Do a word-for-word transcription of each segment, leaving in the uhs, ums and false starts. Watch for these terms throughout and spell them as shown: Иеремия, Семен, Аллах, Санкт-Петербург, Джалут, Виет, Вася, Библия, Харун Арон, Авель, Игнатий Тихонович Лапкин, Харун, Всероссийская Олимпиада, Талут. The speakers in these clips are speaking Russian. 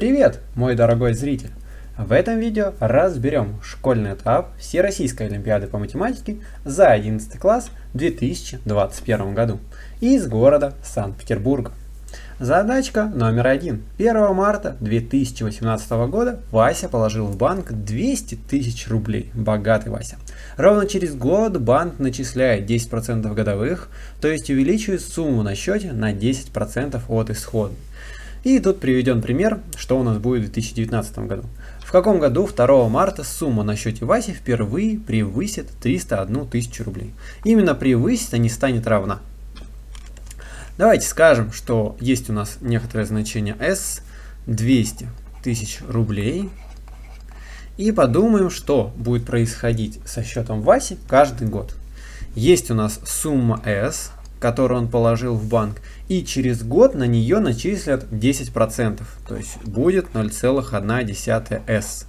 Привет, мой дорогой зритель! В этом видео разберем школьный этап Всероссийской Олимпиады по математике за одиннадцатый класс в две тысячи двадцать первом году из города Санкт-Петербурга. Задачка номер один. первого марта две тысячи восемнадцатого года Вася положил в банк двести тысяч рублей. Богатый Вася. Ровно через год банк начисляет десять процентов годовых, то есть увеличивает сумму на счете на десять процентов от исхода. И тут приведен пример, что у нас будет в две тысячи девятнадцатом году. В каком году второго марта сумма на счете Васи впервые превысит триста одну тысячу рублей? Именно превысит, а не станет равна. Давайте скажем, что есть у нас некоторое значение S, двести тысяч рублей. И подумаем, что будет происходить со счетом Васи каждый год. Есть у нас сумма S, которую он положил в банк, и через год на нее начислят десять процентов, то есть будет ноль целых одна десятая эс.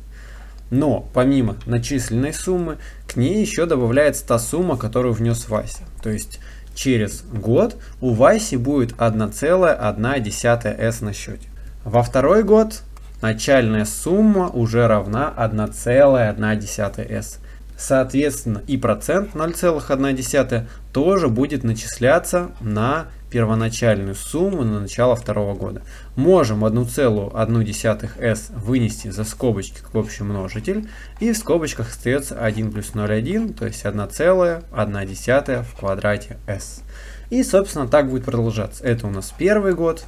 Но помимо начисленной суммы, к ней еще добавляется та сумма, которую внес Вася. То есть через год у Васи будет одна целая одна десятая эс на счете. Во второй год начальная сумма уже равна одна целая одна десятая эс. Соответственно, и процент ноль целых одна десятая тоже будет начисляться на первоначальную сумму на начало второго года. Можем одну целую одну десятую эс вынести за скобочки как общий множитель. И в скобочках остается один плюс ноль целых одна десятая, то есть одна целая одна десятая в квадрате s. И, собственно, так будет продолжаться. Это у нас первый год,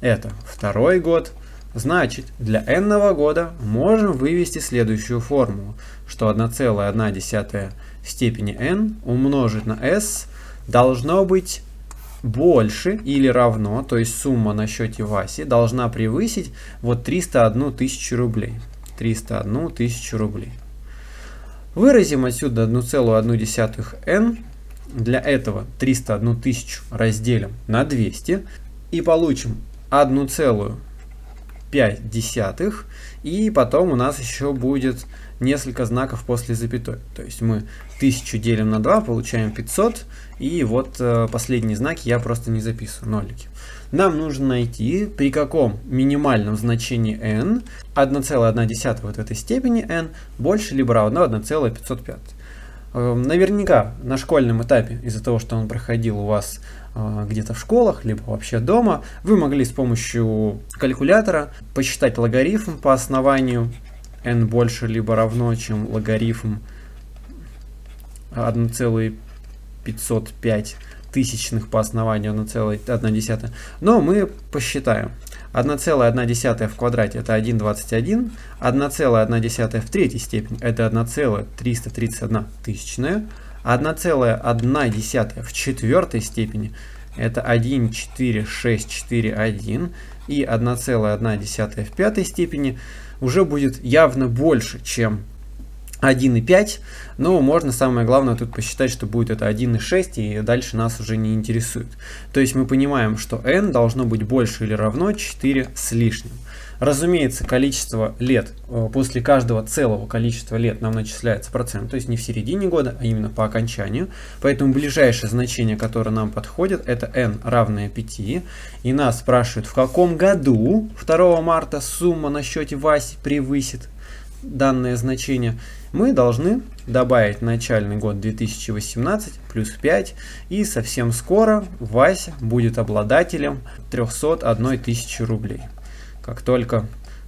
это второй год. Значит, для n-го года можем вывести следующую формулу, что одна целая одна десятая в степени n умножить на s должно быть больше или равно, то есть сумма на счете Васи должна превысить вот триста одну тысячу рублей. триста одну тысячу рублей. Выразим отсюда одну целую одну десятую эн. Для этого триста одну тысячу разделим на двести и получим одну целую пять десятых, и потом у нас еще будет несколько знаков после запятой. То есть мы тысячу делим на два, получаем пятьсот, и вот э, последние знаки я просто не записываю, нолики. Нам нужно найти, при каком минимальном значении n одна целая одна десятая вот этой степени n больше либо равно одна целая пятьсот пять. Наверняка на школьном этапе, из-за того, что он проходил у вас э, где-то в школах, либо вообще дома, вы могли с помощью калькулятора посчитать логарифм по основанию n больше либо равно, чем логарифм одна целая пятьсот пять тысячных по основанию одна целая одна десятая. Но мы посчитаем. одна целая одна десятая в квадрате это один целых двадцать один, одна целая одна десятая в третьей степени это одна целая триста тридцать одна тысячная, одна целая одна десятая в четвертой степени это один целых четыре тысячи шестьсот сорок один, и одна целая одна десятая в пятой степени уже будет явно больше, чем один целых пять десятых, но можно самое главное тут посчитать, что будет это один целых шесть десятых, и дальше нас уже не интересует. То есть мы понимаем, что n должно быть больше или равно четыре с лишним. Разумеется, количество лет, после каждого целого количества лет нам начисляется процент, то есть не в середине года, а именно по окончанию. Поэтому ближайшее значение, которое нам подходит, это n равное пяти. И нас спрашивают, в каком году второго марта сумма на счете Васи превысит данное значение. Мы должны добавить начальный год две тысячи восемнадцать плюс пять, и совсем скоро Вася будет обладателем трёхсот одной тысячи рублей. Как только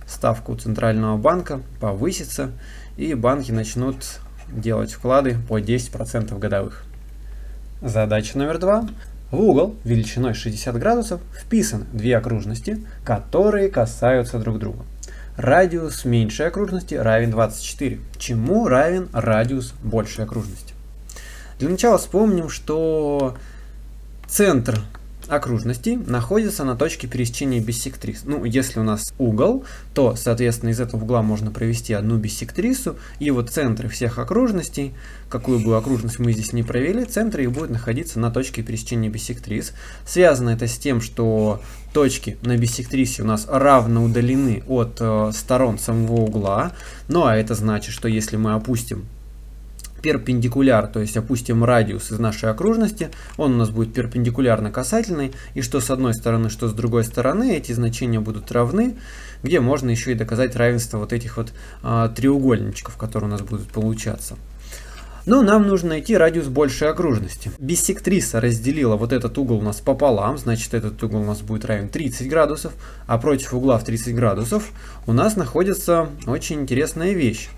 ставка у Центрального банка повысится и банки начнут делать вклады по десять процентов годовых. Задача номер два. В угол величиной шестьдесят градусов вписаны две окружности, которые касаются друг друга. Радиус меньшей окружности равен двадцати четырем. Чему равен радиус большей окружности? Для начала вспомним, что центр окружности находится на точке пересечения биссектрис. Ну, если у нас угол, то, соответственно, из этого угла можно провести одну биссектрису, и вот центры всех окружностей, какую бы окружность мы здесь не провели, центры их будут находиться на точке пересечения биссектрис. Связано это с тем, что точки на биссектрисе у нас равно удалены от э, сторон самого угла. Ну а это значит, что если мы опустим перпендикуляр, то есть опустим радиус из нашей окружности, он у нас будет перпендикулярно касательный, и что с одной стороны, что с другой стороны, эти значения будут равны, где можно еще и доказать равенство вот этих вот а, треугольничков, которые у нас будут получаться. Но нам нужно найти радиус большей окружности. Биссектриса разделила вот этот угол у нас пополам, значит этот угол у нас будет равен тридцать градусов, а против угла в тридцать градусов у нас находится очень интересная вещь,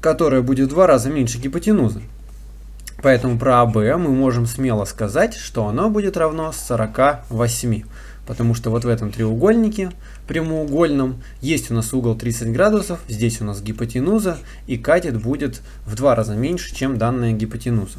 которая будет в два раза меньше гипотенузы. Поэтому про АБ мы можем смело сказать, что оно будет равно сорока восьми. Потому что вот в этом треугольнике прямоугольном есть у нас угол тридцать градусов, здесь у нас гипотенуза, и катет будет в два раза меньше, чем данная гипотенуза.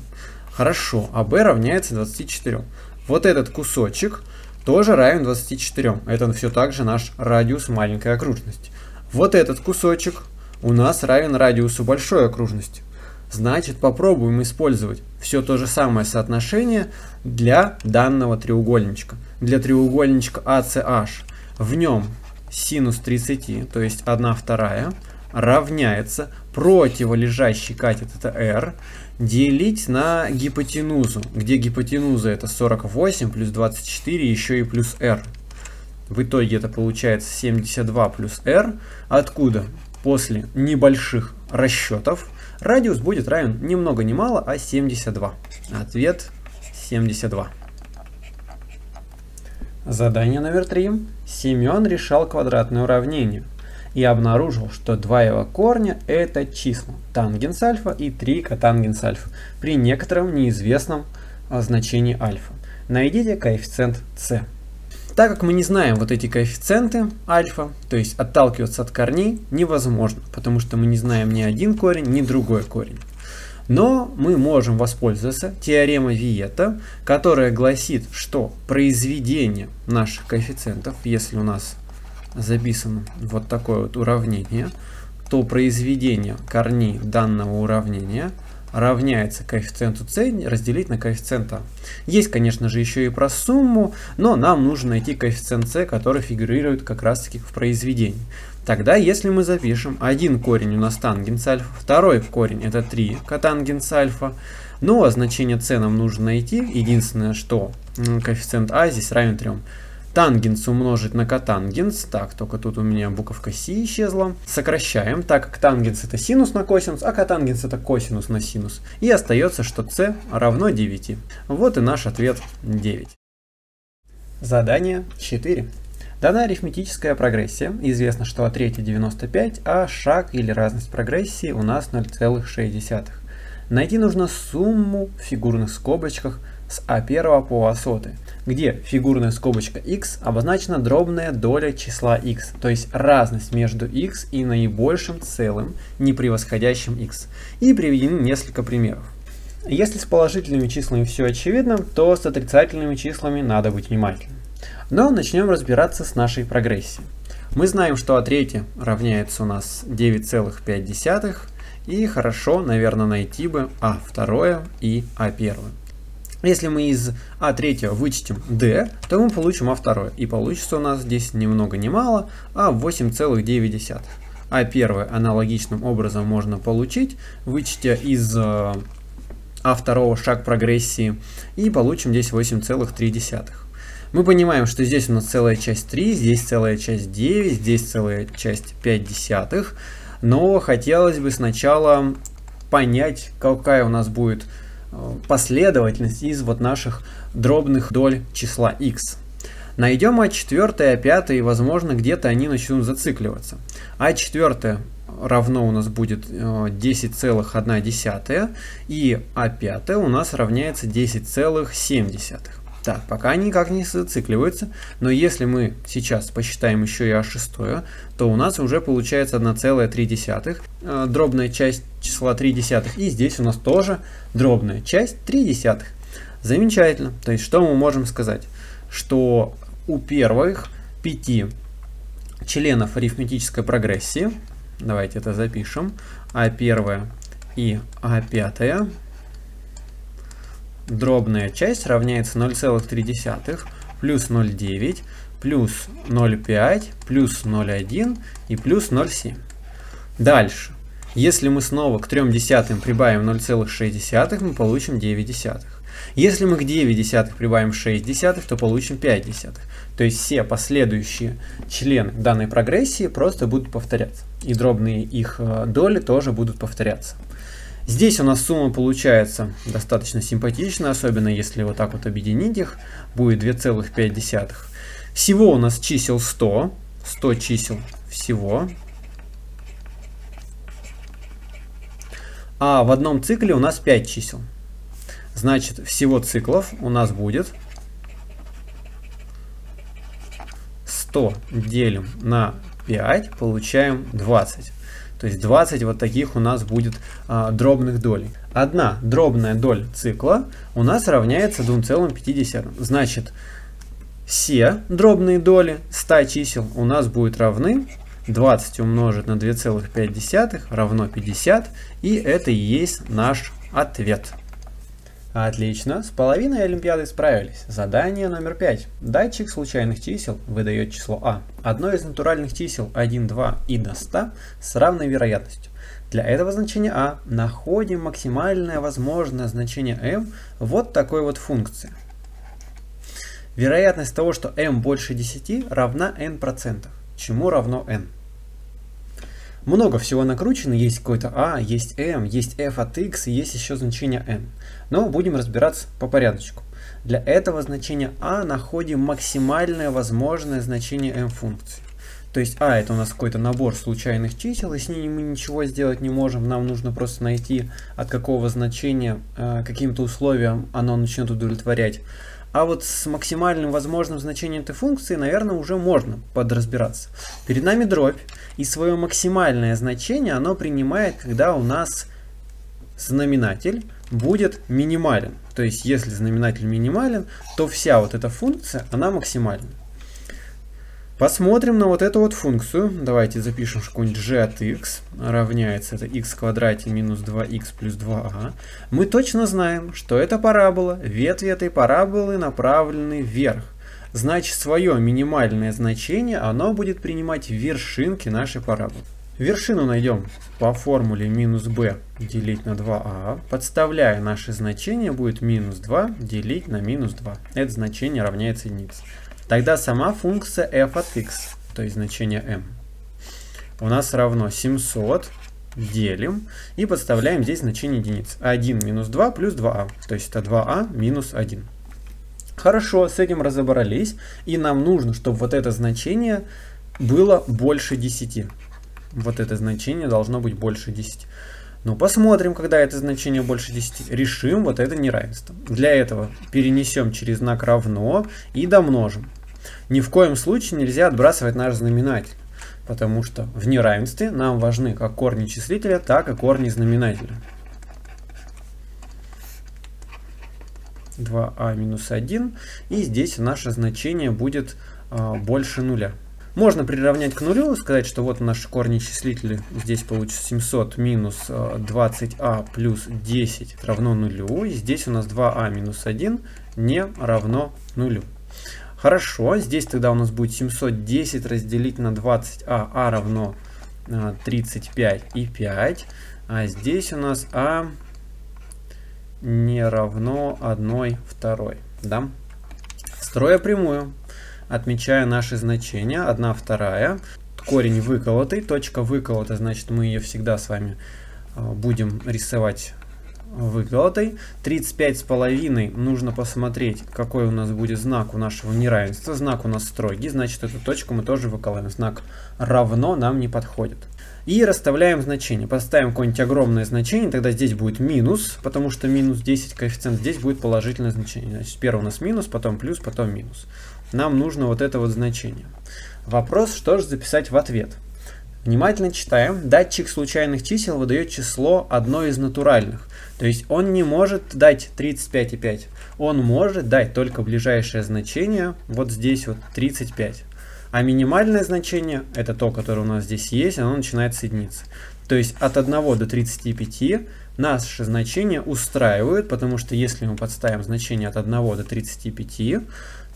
Хорошо, АБ равняется двадцати четырем. Вот этот кусочек тоже равен двадцати четырем. Это все так же наш радиус маленькой окружности. Вот этот кусочек у нас равен радиусу большой окружности. Значит, попробуем использовать все то же самое соотношение для данного треугольничка. Для треугольничка АСН в нем синус тридцати, то есть одна вторая, равняется противолежащий катет, это R, делить на гипотенузу, где гипотенуза это сорок восемь плюс двадцать четыре, еще и плюс R. В итоге это получается семьдесят два плюс R, откуда после небольших расчетов радиус будет равен ни много ни мало, а семьдесят два. Ответ семьдесят два. Задание номер три. Семен решал квадратное уравнение и обнаружил, что два его корня это числа тангенс альфа и три котангенс альфа при некотором неизвестном значении альфа. Найдите коэффициент С. Так как мы не знаем вот эти коэффициенты альфа, то есть отталкиваться от корней невозможно, потому что мы не знаем ни один корень, ни другой корень. Но мы можем воспользоваться теоремой Виета, которая гласит, что произведение наших коэффициентов, если у нас записано вот такое вот уравнение, то произведение корней данного уравнения равняется коэффициенту c разделить на коэффициент a. Есть, конечно же, еще и про сумму, но нам нужно найти коэффициент c, который фигурирует как раз-таки в произведении. Тогда, если мы запишем, один корень у нас тангенс альфа, второй корень это три котангенс альфа, ну а значение c нам нужно найти, единственное, что коэффициент a здесь равен трем. Тангенс умножить на котангенс, так, только тут у меня буковка С исчезла. Сокращаем, так как тангенс это синус на косинус, а котангенс это косинус на синус. И остается, что С равно девяти. Вот и наш ответ девять. Задание четыре. Дана арифметическая прогрессия. Известно, что от третьей девяносто пять, а шаг или разность прогрессии у нас ноль целых шесть десятых. Найти нужно сумму в фигурных скобочках с а первого по а сто, где фигурная скобочка x обозначена дробная доля числа x, то есть разность между x и наибольшим целым, не превосходящим x. И приведены несколько примеров. Если с положительными числами все очевидно, то с отрицательными числами надо быть внимательным. Но начнем разбираться с нашей прогрессией. Мы знаем, что а три равняется у нас девять целых пять десятых, и хорошо, наверное, найти бы а два и а один. Если мы из а три вычтем d, то мы получим а два. И получится у нас здесь ни много ни мало, а восемь целых девять десятых. а один аналогичным образом можно получить, вычтя из а два шаг прогрессии, и получим здесь восемь целых три десятых. Мы понимаем, что здесь у нас целая часть три, здесь целая часть девять, здесь целая часть пять десятых. Но хотелось бы сначала понять, какая у нас будет последовательность из вот наших дробных доль числа x. Найдем а четыре, а пять, и возможно где-то они начнут зацикливаться. а четыре равно у нас будет десять целых одна десятая, и а пять у нас равняется десять целых семь десятых. Так, пока они никак не зацикливаются, но если мы сейчас посчитаем еще и а шесть, то у нас уже получается одна целая три десятых, дробная часть числа три десятых, и здесь у нас тоже дробная часть три десятых. Замечательно. То есть, что мы можем сказать? Что у первых пяти членов арифметической прогрессии, давайте это запишем, а один и а пять, дробная часть равняется ноль целых три десятых плюс ноль целых девять десятых плюс ноль целых пять десятых плюс ноль целых одна десятая и плюс ноль целых семь десятых. Дальше Если мы снова к трем десятым прибавим ноль целых шесть десятых, мы получим девять десятых. Если мы к девяти десятых прибавим шесть десятых, то получим пять десятых. То есть все последующие члены данной прогрессии просто будут повторяться. И дробные их доли тоже будут повторяться. Здесь у нас сумма получается достаточно симпатичная, особенно если вот так вот объединить их, будет две целых пять десятых. Всего у нас чисел сто, сто чисел всего. А в одном цикле у нас пять чисел. Значит, всего циклов у нас будет сто делим на пять, получаем двадцать. То есть двадцать вот таких у нас будет а, дробных долей. Одна дробная доля цикла у нас равняется двум целым пяти десятым. Значит, все дробные доли ста чисел у нас будут равны двадцать умножить на две целых пять десятых равно пятьдесят. И это и есть наш ответ. Отлично, с половиной Олимпиады справились. Задание номер пять. Датчик случайных чисел выдает число А. Одно из натуральных чисел один, два и до ста с равной вероятностью. Для этого значения А находим максимальное возможное значение m вот такой вот функции. Вероятность того, что m больше десяти, равна n%. Чему равно n? Много всего накручено, есть какой-то а, есть m, есть f от x, есть еще значение n. Но будем разбираться по порядочку. Для этого значения а находим максимальное возможное значение m функции. То есть а это у нас какой-то набор случайных чисел, и с ними мы ничего сделать не можем, нам нужно просто найти, от какого значения э, каким-то условиям оно начнет удовлетворять. А вот с максимальным возможным значением этой функции, наверное, уже можно подразбираться. Перед нами дробь, и свое максимальное значение оно принимает, когда у нас знаменатель будет минимален. То есть, если знаменатель минимален, то вся вот эта функция, она максимальна. Посмотрим на вот эту вот функцию. Давайте запишем какую-нибудь g от x равняется это x в квадрате минус два икс плюс два а. Мы точно знаем, что это парабола, ветви этой параболы направлены вверх. Значит, свое минимальное значение оно будет принимать в вершинке нашей параболы. Вершину найдем по формуле минус b делить на два а. Подставляя наше значение, будет минус два делить на минус два. Это значение равняется единице. Тогда сама функция f от x, то есть значение m, у нас равно семьсот, делим и подставляем здесь значение единиц. один минус два плюс два а, то есть это два а минус один. Хорошо, с этим разобрались, и нам нужно, чтобы вот это значение было больше десяти. Вот это значение должно быть больше десяти. Ну, посмотрим, когда это значение больше десяти. Решим вот это неравенство. Для этого перенесем через знак равно и домножим. Ни в коем случае нельзя отбрасывать наш знаменатель, потому что в неравенстве нам важны как корни числителя, так и корни знаменателя. два а минус один, и здесь наше значение будет э, больше нуля. Можно приравнять к нулю, сказать, что вот наши корни числители, здесь получится семьсот минус двадцать а плюс десять равно нулю, и здесь у нас два а минус один не равно нулю. Хорошо, здесь тогда у нас будет семьсот десять разделить на двадцать а, а равно тридцать пять и пять, а здесь у нас а не равно одной второй, да? Строя прямую, отмечая наши значения, одна вторая, корень выколотый, точка выколота, значит мы ее всегда с вами будем рисовать выколотой. тридцать пять с половиной нужно посмотреть, какой у нас будет знак у нашего неравенства. Знак у нас строгий, значит эту точку мы тоже выколаем. Знак равно нам не подходит. И расставляем значение. Поставим какое-нибудь огромное значение, тогда здесь будет минус, потому что минус десять коэффициент, здесь будет положительное значение. Значит, первое у нас минус, потом плюс, потом минус. Нам нужно вот это вот значение. Вопрос, что же записать в ответ. Внимательно читаем. Датчик случайных чисел выдает число одно из натуральных. То есть он не может дать тридцать пять и пять. Он может дать только ближайшее значение, вот здесь вот тридцать пять. А минимальное значение, это то, которое у нас здесь есть, оно начинается с единицы. То есть от один до тридцати пяти наши значения устраивают, потому что если мы подставим значение от один до тридцати пяти,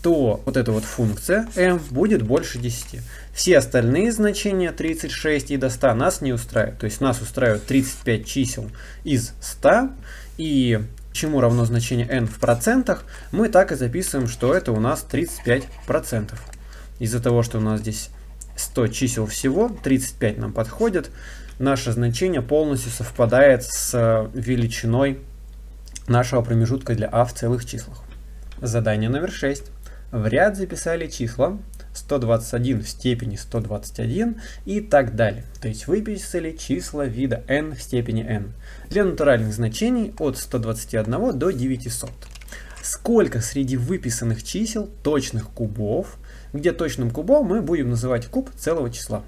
то вот эта вот функция m будет больше десяти. Все остальные значения тридцать шесть и до ста нас не устраивают. То есть нас устраивают тридцать пять чисел из ста. И чему равно значение n в процентах, мы так и записываем, что это у нас тридцать пять процентов. Из-за того, что у нас здесь сто чисел всего, тридцать пять нам подходит. Наше значение полностью совпадает с величиной нашего промежутка для а в целых числах. Задание номер шесть. В ряд записали числа сто двадцать один в степени сто двадцать один и так далее. То есть выписали числа вида n в степени n. Для натуральных значений от ста двадцати одного до девятисот. Сколько среди выписанных чисел точных кубов, где точным кубом мы будем называть куб целого числа?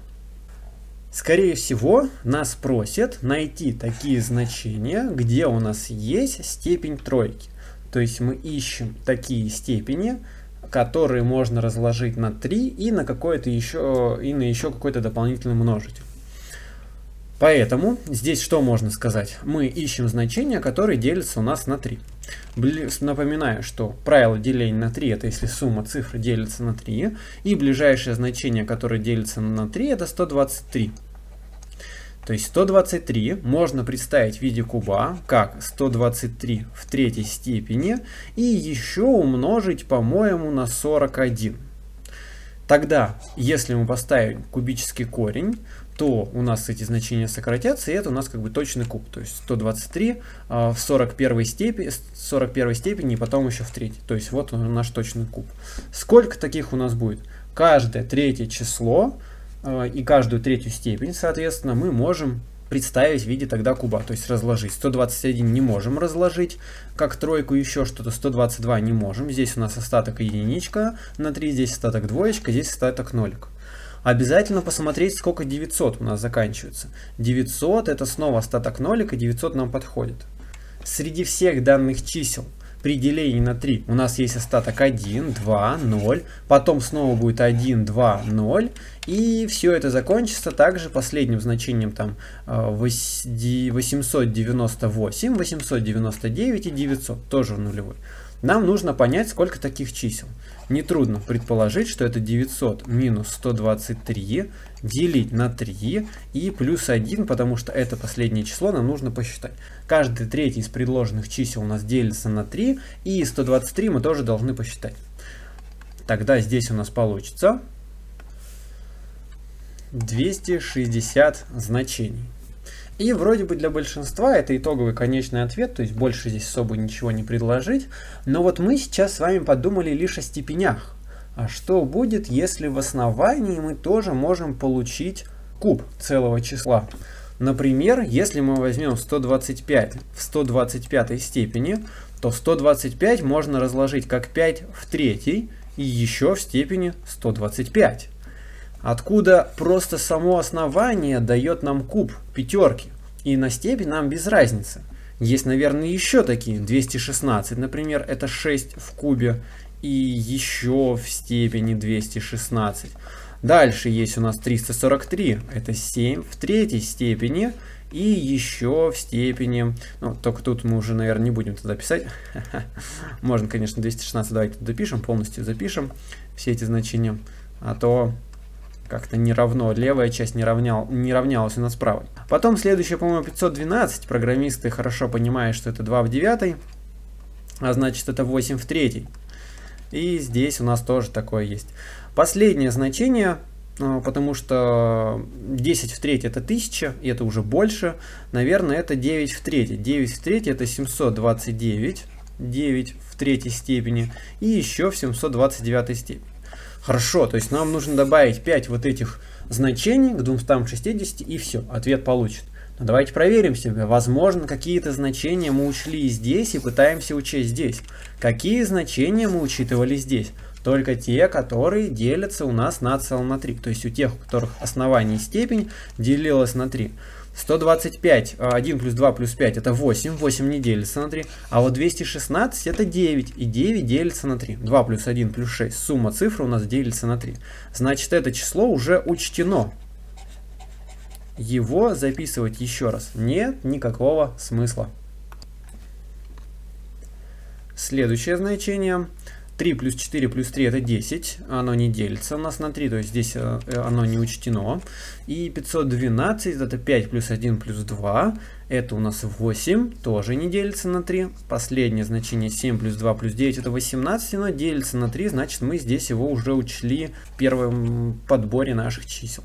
Скорее всего, нас просят найти такие значения, где у нас есть степень тройки. То есть мы ищем такие степени, которые можно разложить на три и на какое-то еще и на еще какой-то дополнительный множитель. Поэтому здесь что можно сказать? Мы ищем значения, которые делятся у нас на три. Напоминаю, что правило деления на три — это если сумма цифр делится на три, и ближайшее значение, которое делится на три, это сто двадцать три. То есть сто двадцать три можно представить в виде куба как сто двадцать три в третьей степени и еще умножить, по-моему, на сорок один. Тогда, если мы поставим кубический корень, то у нас эти значения сократятся, и это у нас как бы точный куб. То есть сто двадцать три в сорок первой степени, сорок первой степени и потом еще в третьей. То есть вот он, наш точный куб. Сколько таких у нас будет? Каждое третье число и каждую третью степень, соответственно, мы можем представить в виде тогда куба, то есть разложить. сто двадцать один не можем разложить, как тройку еще что-то, сто двадцать два не можем. Здесь у нас остаток единичка на три, здесь остаток двоечка, здесь остаток нолик. Обязательно посмотреть, сколько девятьсот у нас заканчивается. девятьсот это снова остаток нолик, и девятьсот нам подходит. Среди всех данных чисел при делении на три у нас есть остаток один, два, ноль, потом снова будет один, два, ноль, и все это закончится также последним значением там восемьсот девяносто восемь, восемьсот девяносто девять и девятьсот, тоже нулевой. Нам нужно понять, сколько таких чисел. Нетрудно предположить, что это девятьсот минус сто двадцать три делить на три и плюс один, потому что это последнее число нам нужно посчитать. Каждый третий из предложенных чисел у нас делится на три, и сто двадцать три мы тоже должны посчитать. Тогда здесь у нас получится двести шестьдесят значений. И вроде бы для большинства это итоговый конечный ответ, то есть больше здесь особо ничего не предложить. Но вот мы сейчас с вами подумали лишь о степенях. А что будет, если в основании мы тоже можем получить куб целого числа? Например, если мы возьмем сто двадцать пять в сто двадцать пятой степени, то сто двадцать пять можно разложить как пять в третьей и еще в степени сто двадцать пять. Откуда просто само основание дает нам куб пятерки, и на степень нам без разницы. Есть, наверное, еще такие, двести шестнадцать, например, это шесть в кубе, и еще в степени двести шестнадцать. Дальше есть у нас триста сорок три, это семь в третьей степени, и еще в степени, ну, только тут мы уже, наверное, не будем туда писать. Можно, конечно, двести шестнадцать, давайте допишем, полностью запишем все эти значения, а то как-то не равно, левая часть не, равнял, не равнялась у нас правой. Потом следующее, по-моему, пятьсот двенадцать. Программисты хорошо понимают, что это два в девятой, а значит это восемь в третьей. И здесь у нас тоже такое есть. Последнее значение, потому что десять в третьей это тысяча, и это уже больше. Наверное, это девять в третьей. девять в третьей это семьсот двадцать девять, девять в третьей степени и еще в семьсот двадцать девятой степени. Хорошо, то есть нам нужно добавить пять вот этих значений к двумстам шестидесяти, и все, ответ получен. Но давайте проверим себя. Возможно, какие-то значения мы учли здесь и пытаемся учесть здесь. Какие значения мы учитывали здесь? Только те, которые делятся у нас на целом на три. То есть у тех, у которых основание и степень делилось на три. сто двадцать пять, один плюс два плюс пять это восемь, восемь не делится на три, а вот двести шестнадцать это девять, и девять делится на три, два плюс один плюс шесть, сумма цифр у нас делится на три, значит это число уже учтено, его записывать еще раз нет никакого смысла. Следующее значение три плюс четыре плюс три это десять, оно не делится у нас на три, то есть здесь оно не учтено. И пятьсот двенадцать это пять плюс один плюс два, это у нас восемь, тоже не делится на три. Последнее значение семь плюс два плюс девять это восемнадцать, оно делится на три, значит мы здесь его уже учли в первом подборе наших чисел.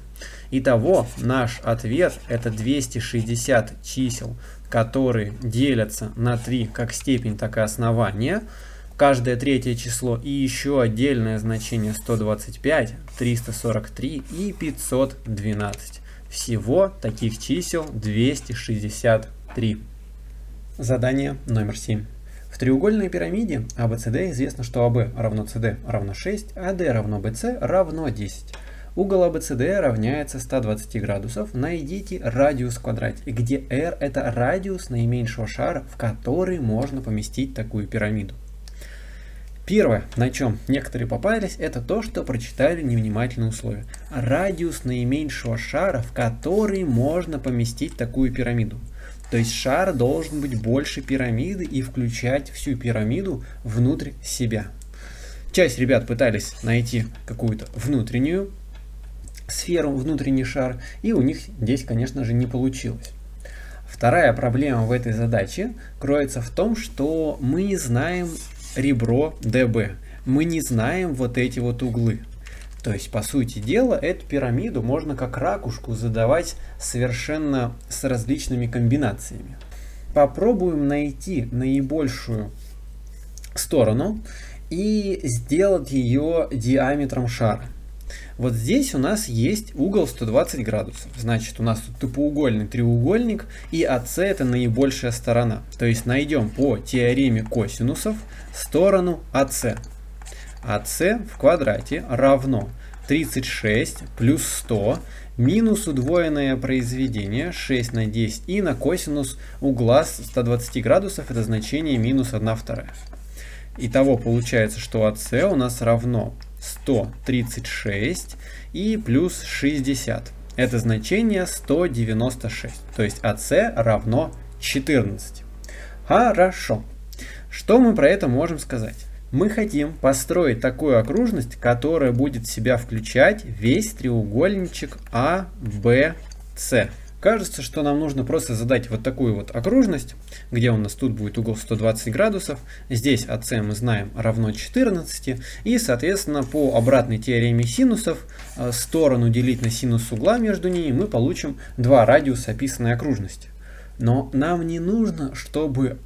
Итого наш ответ это двести шестьдесят чисел, которые делятся на три как степень, так и основание. Каждое третье число и еще отдельное значение сто двадцать пять, триста сорок три и пятьсот двенадцать. Всего таких чисел двести шестьдесят три. Задание номер семь. В треугольной пирамиде АБЦД известно, что АБ равно СД равно шесть, АД равно БЦ равно десять. Угол АБЦД равняется ста двадцати градусов. Найдите радиус в квадрате, где R это радиус наименьшего шара, в который можно поместить такую пирамиду. Первое, на чем некоторые попались, это то, что прочитали невнимательные условия. Радиус наименьшего шара, в который можно поместить такую пирамиду. То есть шар должен быть больше пирамиды и включать всю пирамиду внутрь себя. Часть ребят пытались найти какую-то внутреннюю сферу, внутренний шар, и у них здесь, конечно же, не получилось. Вторая проблема в этой задаче кроется в том, что мы не знаем ребро ДБ. Мы не знаем вот эти вот углы. То есть, по сути дела, эту пирамиду можно как ракушку задавать совершенно с различными комбинациями. Попробуем найти наибольшую сторону и сделать ее диаметром шара. Вот здесь у нас есть угол сто двадцать градусов. Значит, у нас тут тупоугольный треугольник, и АС это наибольшая сторона. То есть найдем по теореме косинусов сторону АС. АС в квадрате равно тридцать шесть плюс сто минус удвоенное произведение шесть на десять и на косинус угла ста двадцати градусов это значение минус одна вторая. Итого получается, что АС у нас равно сто тридцать шесть и плюс шестьдесят. Это значение сто девяносто шесть. То есть АС равно четырнадцать. Хорошо. Что мы про это можем сказать? Мы хотим построить такую окружность, которая будет в себя включать весь треугольничек АБЦ. Кажется, что нам нужно просто задать вот такую вот окружность, где у нас тут будет угол сто двадцать градусов. Здесь АС мы знаем равно четырнадцати. И, соответственно, по обратной теореме синусов, сторону делить на синус угла между ними, мы получим два радиуса описанной окружности. Но нам не нужно, чтобы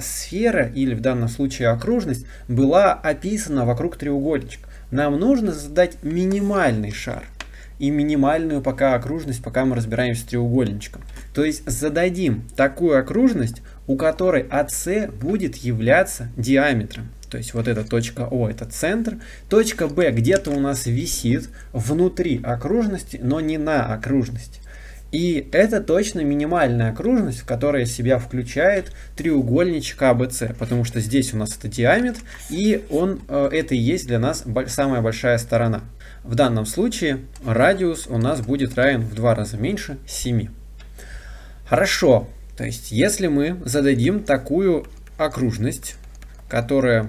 сфера, или в данном случае окружность, была описана вокруг треугольничка. Нам нужно задать минимальный шар и минимальную пока окружность, пока мы разбираемся с треугольничком. То есть зададим такую окружность, у которой АС будет являться диаметром. То есть вот эта точка О это центр, точка Б где-то у нас висит внутри окружности, но не на окружности. И это точно минимальная окружность, в которой себя включает треугольничек АБЦ, потому что здесь у нас это диаметр, и он, это и есть для нас самая большая сторона. В данном случае радиус у нас будет равен в два раза меньше семи. Хорошо, то есть если мы зададим такую окружность, которая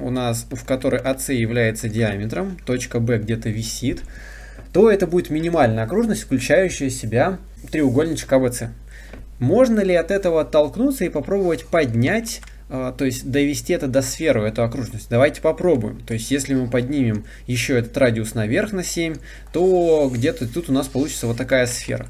у нас, в которой АС является диаметром, точка Б где-то висит, то это будет минимальная окружность, включающая в себя треугольничек АБЦ. Можно ли от этого оттолкнуться и попробовать поднять, то есть довести это до сферы, эту окружность? Давайте попробуем. То есть если мы поднимем еще этот радиус наверх на семь, то где-то тут у нас получится вот такая сфера.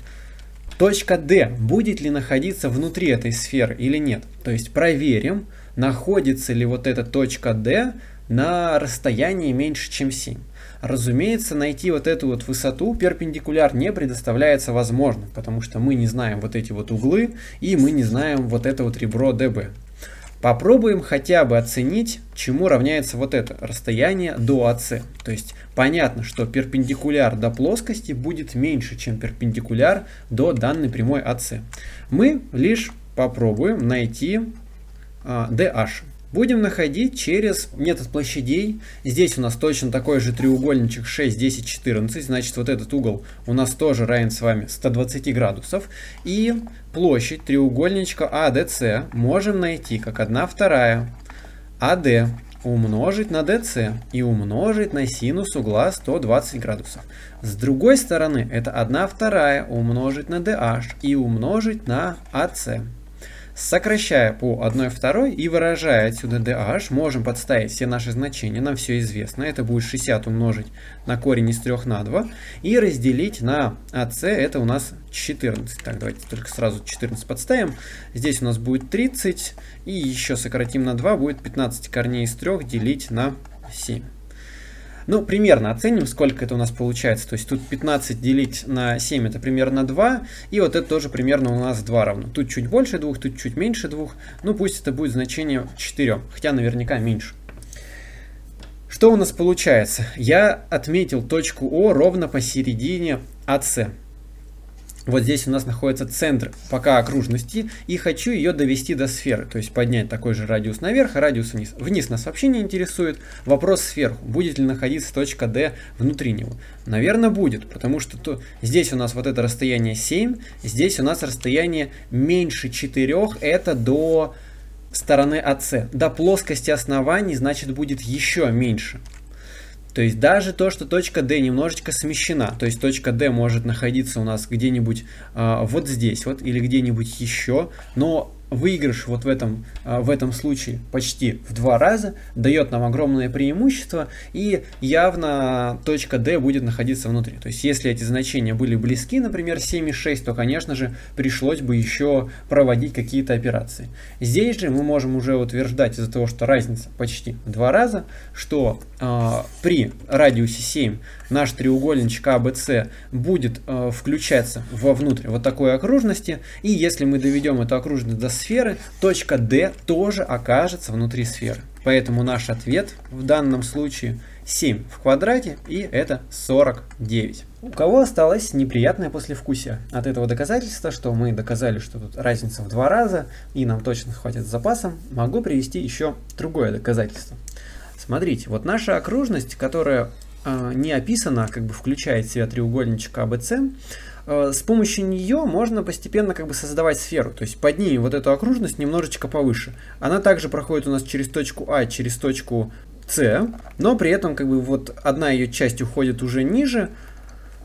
Точка D будет ли находиться внутри этой сферы или нет? То есть проверим, находится ли вот эта точка D на расстоянии меньше, чем семь. Разумеется, найти вот эту вот высоту перпендикуляр не предоставляется возможным, потому что мы не знаем вот эти вот углы и мы не знаем вот это вот ребро ДБ. Попробуем хотя бы оценить, чему равняется вот это расстояние до АС. То есть понятно, что перпендикуляр до плоскости будет меньше, чем перпендикуляр до данной прямой АС. Мы лишь попробуем найти а, ди эйч. Будем находить через метод площадей. Здесь у нас точно такой же треугольничек шесть, десять, четырнадцать. Значит, вот этот угол у нас тоже равен с вами ста двадцати градусов. И площадь треугольничка АДС можем найти как одна вторая. АД умножить на dc и умножить на синус угла сто двадцать градусов. С другой стороны, это одна вторая умножить на dh и умножить на ac. Сокращая по одной второй и выражая отсюда dh, можем подставить все наши значения, нам все известно. Это будет шестьдесят умножить на корень из трёх на два и разделить на ac, это у нас четырнадцать. Так, давайте только сразу четырнадцать подставим. Здесь у нас будет тридцать и еще сократим на два, будет пятнадцать корней из трёх делить на семь. Ну, примерно оценим, сколько это у нас получается. То есть тут пятнадцать делить на семь, это примерно два. И вот это тоже примерно у нас два равно. Тут чуть больше двух, тут чуть меньше двух. Ну, пусть это будет значение четыре, хотя наверняка меньше. Что у нас получается? Я отметил точку О ровно посередине АС. Вот здесь у нас находится центр пока окружности, и хочу ее довести до сферы, то есть поднять такой же радиус наверх, а радиус вниз. Вниз нас вообще не интересует, вопрос сверху, будет ли находиться точка D внутри него. Наверное, будет, потому что то, здесь у нас вот это расстояние семь, здесь у нас расстояние меньше четырёх, это до стороны АС, до плоскости оснований, значит, будет еще меньше. То есть даже то, что точка D немножечко смещена, то есть точка D может находиться у нас где-нибудь э, вот здесь вот или где-нибудь еще, но выигрыш вот в этом, э, в этом случае почти в два раза дает нам огромное преимущество, и явно точка D будет находиться внутри. То есть если эти значения были близки, например, семь и шесть, то, конечно же, пришлось бы еще проводить какие-то операции. Здесь же мы можем уже утверждать из-за того, что разница почти в два раза, что... При радиусе семь наш треугольничек АБЦ будет э, включаться вовнутрь вот такой окружности, и если мы доведем эту окружность до сферы, точка D тоже окажется внутри сферы. Поэтому наш ответ в данном случае семь в квадрате, и это сорок девять. У кого осталось неприятное послевкусие от этого доказательства, что мы доказали, что тут разница в два раза, и нам точно хватит с запасом, могу привести еще другое доказательство. Смотрите, вот наша окружность, которая э, не описана, как бы включает в себя треугольничек АБЦ, э, с помощью нее можно постепенно как бы создавать сферу, то есть поднимем вот эту окружность немножечко повыше. Она также проходит у нас через точку А, через точку С, но при этом как бы вот одна ее часть уходит уже ниже,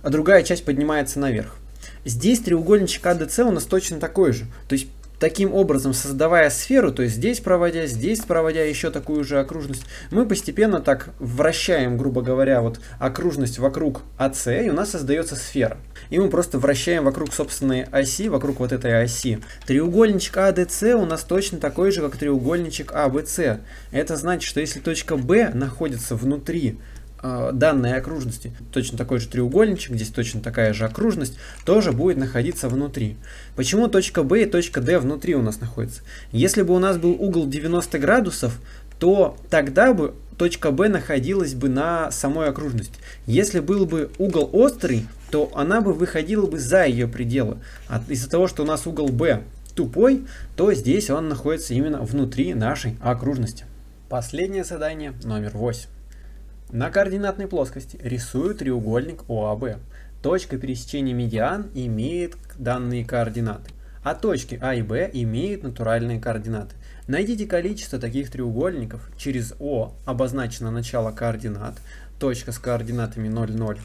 а другая часть поднимается наверх. Здесь треугольничек АДЦ у нас точно такой же, то есть таким образом, создавая сферу, то есть здесь проводя, здесь проводя еще такую же окружность, мы постепенно так вращаем, грубо говоря, вот окружность вокруг АС, и у нас создается сфера. И мы просто вращаем вокруг собственной оси, вокруг вот этой оси. Треугольничек АДС у нас точно такой же, как треугольничек АВС. Это значит, что если точка B находится внутри э, данной окружности, точно такой же треугольничек, здесь точно такая же окружность, тоже будет находиться внутри. Почему точка B и точка D внутри у нас находятся? Если бы у нас был угол девяносто градусов, то тогда бы точка B находилась бы на самой окружности. Если был бы угол острый, то она бы выходила бы за ее пределы. А из-за того, что у нас угол B тупой, то здесь он находится именно внутри нашей окружности. Последнее задание номер восемь. На координатной плоскости рисую треугольник ОАБ. Точка пересечения медиан имеет данные координаты, а точки А и Б имеют натуральные координаты. Найдите количество таких треугольников. Через О обозначено начало координат, точка с координатами ноль, ноль.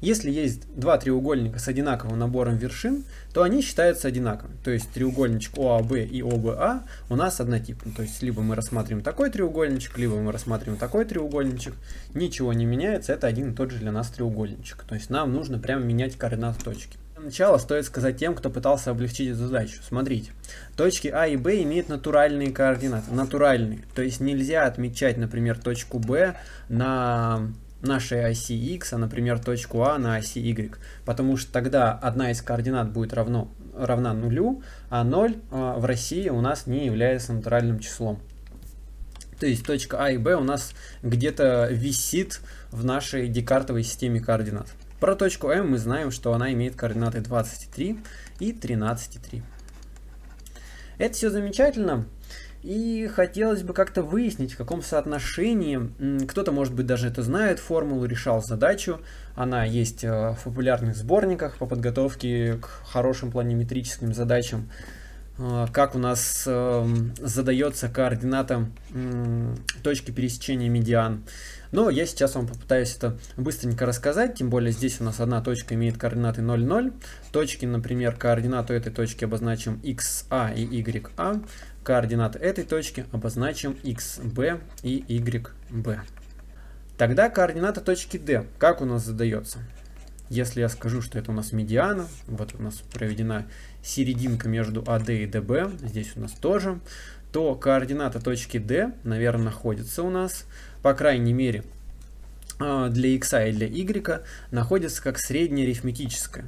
Если есть два треугольника с одинаковым набором вершин, то они считаются одинаковыми. То есть треугольничек ОАБ и ОБА у нас однотипны. То есть либо мы рассматриваем такой треугольничек, либо мы рассматриваем такой треугольничек. Ничего не меняется, это один и тот же для нас треугольничек. То есть нам нужно прямо менять координаты точки. Для начала стоит сказать тем, кто пытался облегчить эту задачу. Смотрите, точки А и Б имеют натуральные координаты. Натуральные. То есть нельзя отмечать, например, точку Б на... нашей оси x, а, например, точку А на оси y, потому что тогда одна из координат будет равно, равна нулю, а ноль э, в России у нас не является натуральным числом. То есть точка А и Б у нас где-то висит в нашей декартовой системе координат. Про точку М мы знаем, что она имеет координаты двадцать три и тринадцать три. Это все замечательно. И хотелось бы как-то выяснить, в каком соотношении, кто-то, может быть, даже это знает, формулу, решал задачу, она есть в популярных сборниках по подготовке к хорошим планиметрическим задачам. как у нас задается координата точки пересечения медиан. Но я сейчас вам попытаюсь это быстренько рассказать, тем более здесь у нас одна точка имеет координаты ноль, ноль. Точки, например, координату этой точки обозначим икс а и игрек а, координаты этой точки обозначим икс бэ и игрек бэ. Тогда координата точки D, как у нас задается? Если я скажу, что это у нас медиана, вот у нас проведена серединка между а дэ и дэ бэ, здесь у нас тоже, то координата точки D, наверное, находится у нас, по крайней мере, для X и для Y, находится как средняя арифметическая.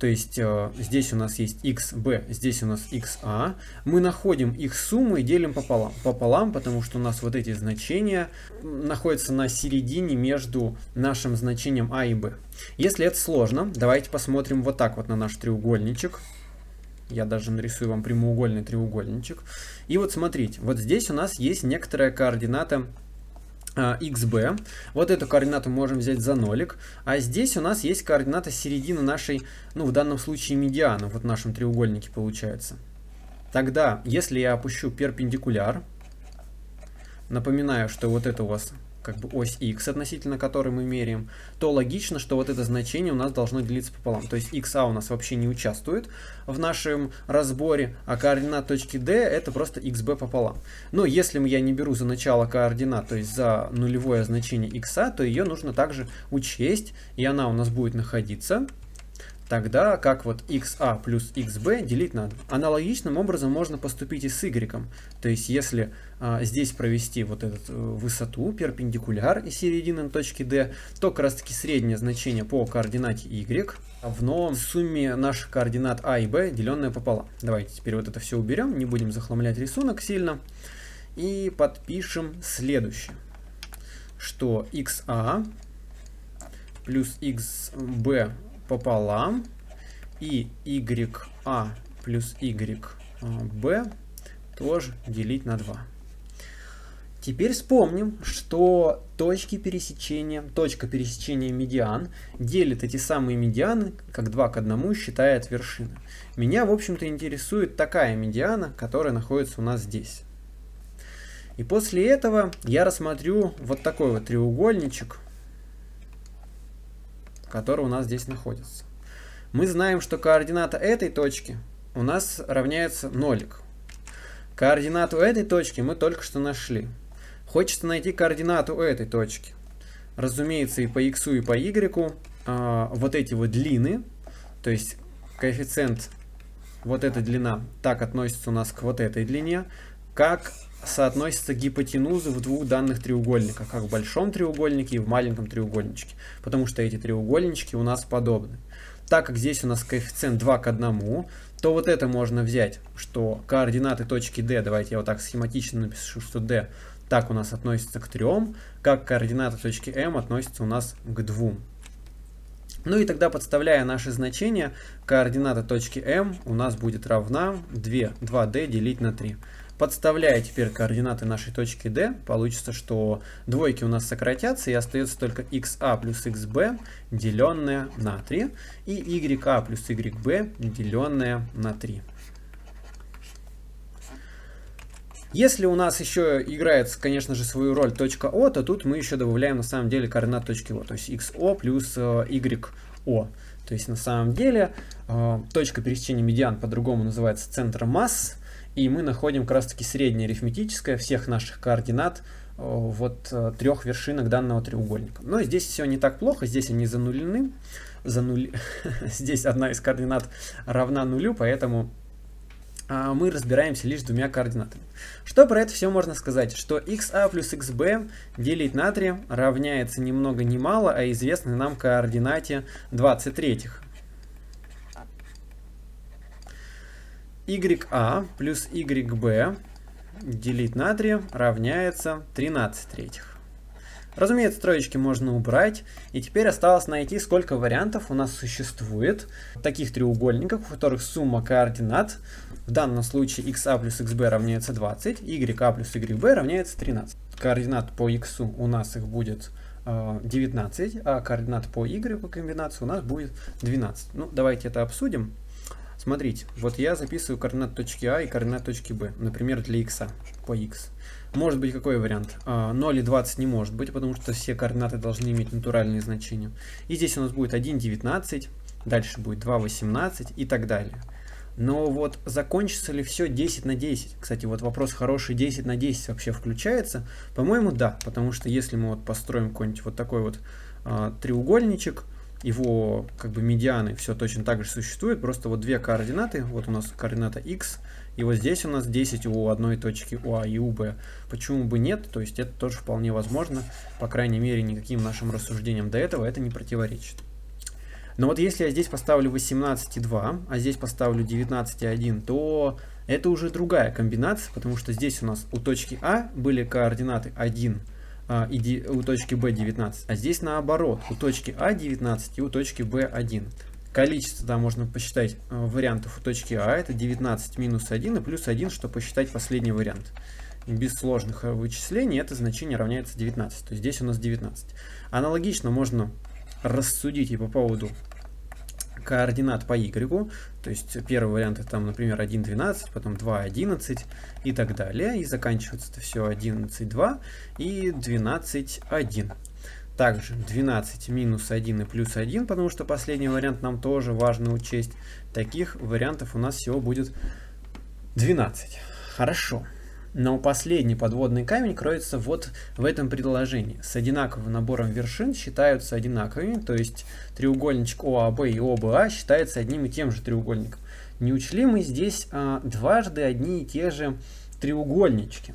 То есть здесь у нас есть икс бэ, здесь у нас икс а. Мы находим их сумму и делим пополам, пополам, потому что у нас вот эти значения находятся на середине между нашим значением а и b. Если это сложно, давайте посмотрим вот так вот на наш треугольничек. Я даже нарисую вам прямоугольный треугольничек. И вот смотрите, вот здесь у нас есть некоторая координата xb. Вот эту координату можем взять за нолик. А здесь у нас есть координата середины нашей, ну в данном случае медиана, вот в нашем треугольнике получается. Тогда, если я опущу перпендикуляр, напоминаю, что вот это у вас как бы ось x, относительно которой мы меряем, то логично, что вот это значение у нас должно делиться пополам. То есть икс а у нас вообще не участвует в нашем разборе, а координат точки D это просто xb пополам. Но если я не беру за начало координат, то есть за нулевое значение икс а, то ее нужно также учесть, и она у нас будет находиться тогда, как вот икс а плюс икс бэ делить на два. Аналогичным образом можно поступить и с y. То есть, если а, здесь провести вот эту высоту, перпендикуляр и середины точки D, то как раз таки среднее значение по координате y равно сумме наших координат а и b, деленное пополам. Давайте теперь вот это все уберем, не будем захламлять рисунок сильно. И подпишем следующее, что икс а плюс икс бэ пополам и y a плюс y b тоже делить на два. Теперь вспомним, что точки пересечения, точка пересечения медиан делит эти самые медианы, как два к одному, считая от вершины. Меня, в общем-то, интересует такая медиана, которая находится у нас здесь. И после этого я рассмотрю вот такой вот треугольничек, который у нас здесь находится. Мы знаем, что координата этой точки у нас равняется нолик. Координату этой точки мы только что нашли. Хочется найти координату этой точки. Разумеется, и по x, и по y а, вот эти вот длины, то есть коэффициент, вот эта длина, так относится у нас к вот этой длине, как соотносятся гипотенузы в двух данных треугольниках, как в большом треугольнике и в маленьком треугольничке, потому что эти треугольнички у нас подобны. Так как здесь у нас коэффициент два к одному, то вот это можно взять, что координаты точки D, давайте я вот так схематично напишу, что D так у нас относится к трем, как координаты точки M относятся у нас к двум. Ну и тогда, подставляя наши значения, координата точки M у нас будет равна два, два дэ делить на три. Подставляя теперь координаты нашей точки D, получится, что двойки у нас сократятся, и остается только икс а плюс икс бэ, деленное на три, и игрек а плюс игрек бэ, деленное на три. Если у нас еще играет, конечно же, свою роль точка О, то тут мы еще добавляем на самом деле координат точки О, то есть икс о плюс игрек о. То есть на самом деле точка пересечения медиан по-другому называется центр масс, и мы находим как раз таки среднее арифметическое всех наших координат вот трех вершинок данного треугольника. Но здесь все не так плохо, здесь они занулены, занули... здесь одна из координат равна нулю, поэтому мы разбираемся лишь с двумя координатами. Что про это все можно сказать? Что икс а плюс икс бэ делить на три равняется ни много ни мало, а известной нам координате двадцать три. игрек а плюс игрек бэ делить на три равняется тринадцать третьих. Разумеется, троечки можно убрать. И теперь осталось найти, сколько вариантов у нас существует таких треугольников, у которых сумма координат, в данном случае икс а плюс икс бэ равняется двадцать, игрек а плюс игрек бэ равняется тринадцать. Координат по x у нас их будет девятнадцать, а координат по y комбинации у нас будет двенадцать. Ну, давайте это обсудим. Смотрите, вот я записываю координат точки А и координат точки Б, например, для х по х. Может быть какой вариант? ноль и двадцать не может быть, потому что все координаты должны иметь натуральные значения. И здесь у нас будет один, девятнадцать, дальше будет два, восемнадцать и так далее. Но вот закончится ли все десять на десять? Кстати, вот вопрос хороший, десять на десять вообще включается? По-моему, да, потому что если мы вот построим какой-нибудь вот такой вот а, треугольничек, его как бы медианы все точно так же существуют, просто вот две координаты, вот у нас координата x, и вот здесь у нас десять у одной точки у А и у Б. Почему бы нет? То есть это тоже вполне возможно, по крайней мере никаким нашим рассуждениям до этого это не противоречит. Но вот если я здесь поставлю восемнадцать и два, а здесь поставлю девятнадцать и один, то это уже другая комбинация, потому что здесь у нас у точки А были координаты один, а, и у точки Б девятнадцать, а здесь наоборот, у точки А девятнадцать и у точки Б один. Количество, да, можно посчитать вариантов у точки А, это девятнадцать минус один и плюс один, чтобы посчитать последний вариант. Без сложных вычислений это значение равняется девятнадцать, то есть здесь у нас девятнадцать. Аналогично можно рассудить и по поводу координат по y, то есть первый вариант это там, например, один, двенадцать, потом два, одиннадцать и так далее, и заканчивается это все одиннадцать, два и двенадцать, один. Также двенадцать минус один и плюс один, потому что последний вариант нам тоже важно учесть. Таких вариантов у нас всего будет двенадцать. Хорошо. Но последний подводный камень кроется вот в этом предложении. С одинаковым набором вершин считаются одинаковыми, то есть треугольничек ОАБ и ОБА считается одним и тем же треугольником. Не учли мы здесь а, дважды одни и те же треугольнички.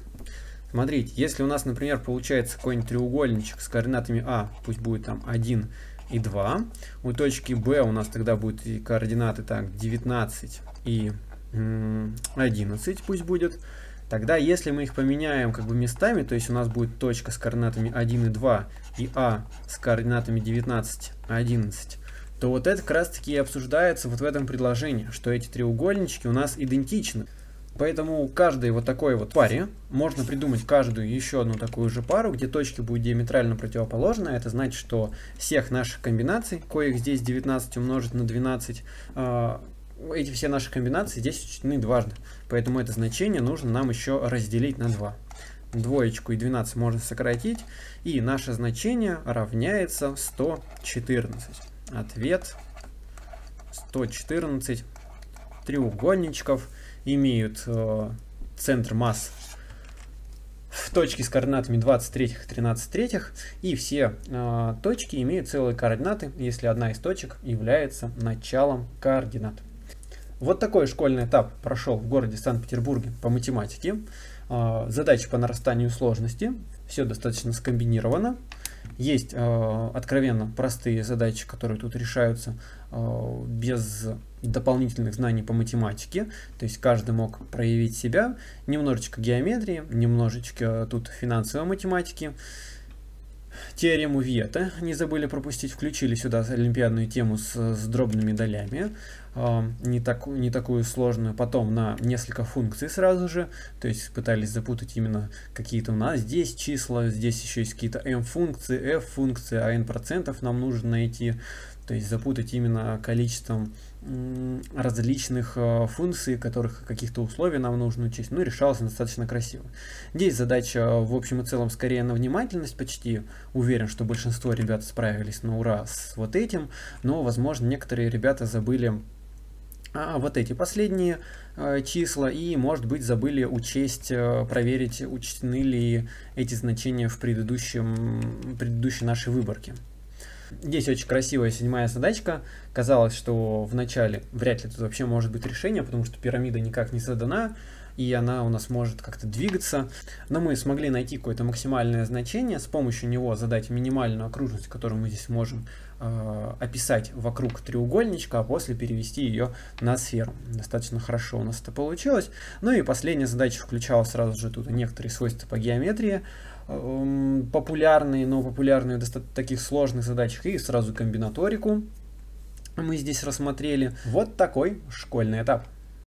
Смотрите, если у нас, например, получается какой-нибудь треугольничек с координатами А, пусть будет там один и два, у точки Б у нас тогда будут и координаты так, девятнадцать и одиннадцать пусть будет. Тогда, если мы их поменяем как бы местами, то есть у нас будет точка с координатами один и два и А с координатами девятнадцать, одиннадцать, то вот это как раз таки и обсуждается вот в этом предложении, что эти треугольнички у нас идентичны. Поэтому каждой вот такой вот паре можно придумать каждую еще одну такую же пару, где точки будут диаметрально противоположны. Это значит, что всех наших комбинаций, коих здесь девятнадцать умножить на двенадцать, эти все наши комбинации здесь учтены дважды, поэтому это значение нужно нам еще разделить на два. Двоечку и двенадцать можно сократить, и наше значение равняется сто четырнадцать. Ответ сто четырнадцать треугольничков имеют э, центр масс в точке с координатами двадцать третьих и тринадцать третьих, и все э, точки имеют целые координаты, если одна из точек является началом координат. Вот такой школьный этап прошел в городе Санкт-Петербурге по математике. Задачи по нарастанию сложности. Все достаточно скомбинировано. Есть откровенно простые задачи, которые тут решаются без дополнительных знаний по математике. То есть каждый мог проявить себя. Немножечко геометрии, немножечко тут финансовой математики. Теорему Виета не забыли пропустить, включили сюда олимпиадную тему с, с дробными долями, э, не, так, не такую сложную, потом на несколько функций сразу же, то есть пытались запутать именно какие-то у нас здесь числа, здесь еще есть какие-то m-функции, f-функции, а n% нам нужно найти, то есть запутать именно количеством различных функций, которых каких-то условий нам нужно учесть, ну, решался достаточно красиво. Здесь задача, в общем и целом, скорее на внимательность, почти уверен, что большинство ребят справились на ура с вот этим, но, возможно, некоторые ребята забыли а, вот эти последние э, числа и, может быть, забыли учесть, э, проверить, учтены ли эти значения в предыдущем, предыдущей нашей выборке. Здесь очень красивая седьмая задачка. Казалось, что в начале вряд ли тут вообще может быть решение, потому что пирамида никак не задана, и она у нас может как-то двигаться. Но мы смогли найти какое-то максимальное значение, с помощью него задать минимальную окружность, которую мы здесь можем э, описать вокруг треугольничка, а после перевести ее на сферу. Достаточно хорошо у нас это получилось. Ну и последняя задача включала сразу же тут некоторые свойства по геометрии, популярные, но популярные в таких сложных задачах, и сразу комбинаторику мы здесь рассмотрели. Вот такой школьный этап.